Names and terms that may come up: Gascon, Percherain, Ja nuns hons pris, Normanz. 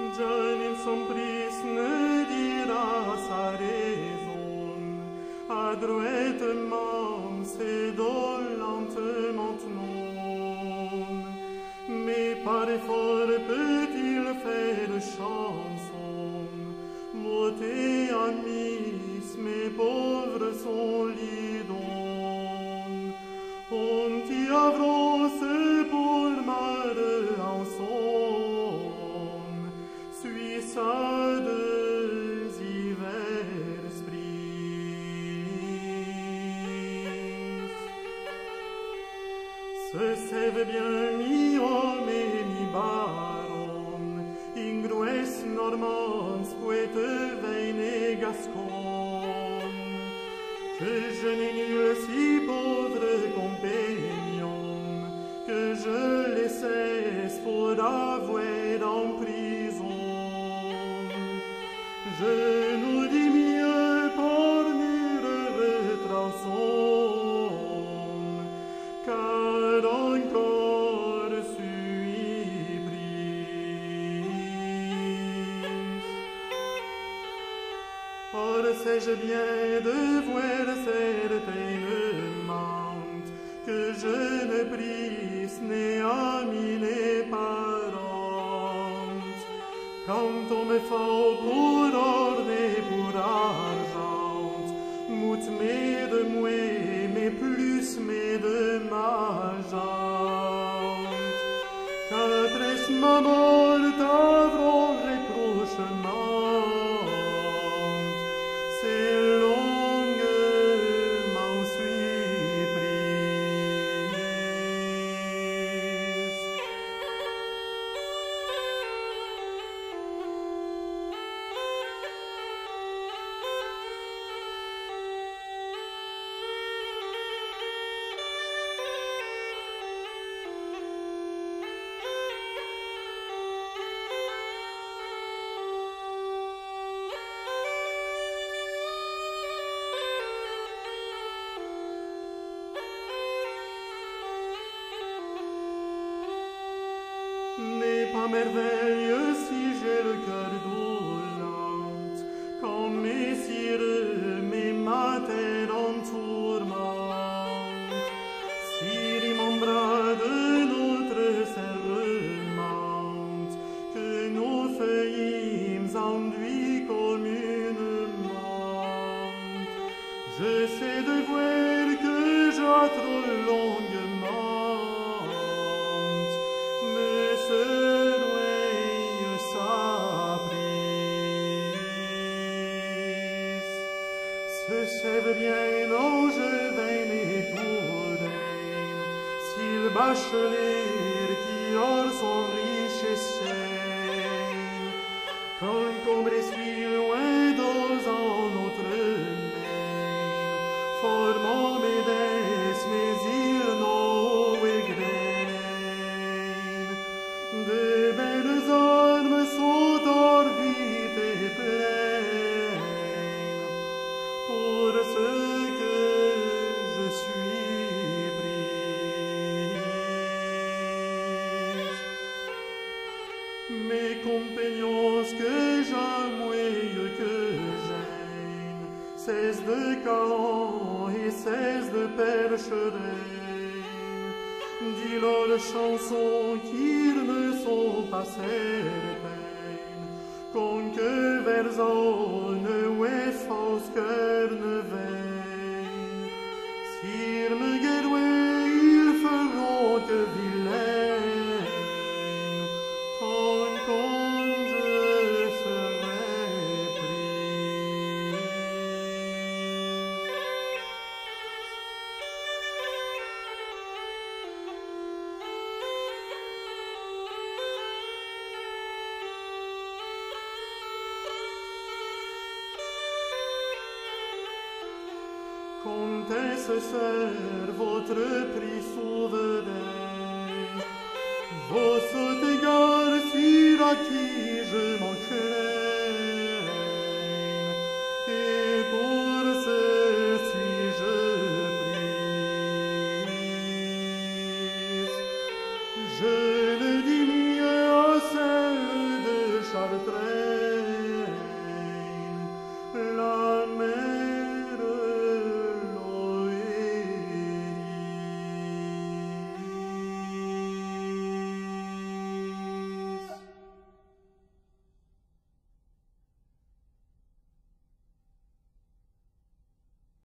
Ja nuns hons pris ne diras a raison, adroitement c'est dolentement non. Mais par effort peut-il faire de chanson, beauté amis, mes pauvres sont lidons. On t'y avance pour marre en son, să dăzi vers pris. Se seve bien mi homme mi baron, ingrues normans poete veine gascon, que je n'ai nul si pauvre compagnon, que je les cesse pour avoir en prison. Je nous dis mieux pour nous retraçons, car encore suis pris. Or sais-je bien de voir certainement que je ne prise ni ami ni parente, quand on me faut pour mais de moi, mais plus, mais de ma gente. Qu'après ma mort, t'avront réprochement, c'est longuement suis prise. N'est pas merveilleux si j'ai le cœur dolente, quand mes sires, mes matins en tourmente. Si remembra de notre serment, que nous feuillîmes enduits communément. Je sais de voir que j'ai trop longuement, je sais bien, non, je vais m'étourer, si le bachelier qui or son riche essai, quand combré suis loin dans un autre main, formant mes dès mes îles non égrènes. De belles armes sont orbites et pleines, pour ce que je suis pris. Mes compagnons que j'aime et que j'aime cessent de caler et cessent de percherer. Dis leurs chansons qu'ils ne sont pas certaines, qu'on que vers un ouest fausse que comptez ce soir votre prix souverain.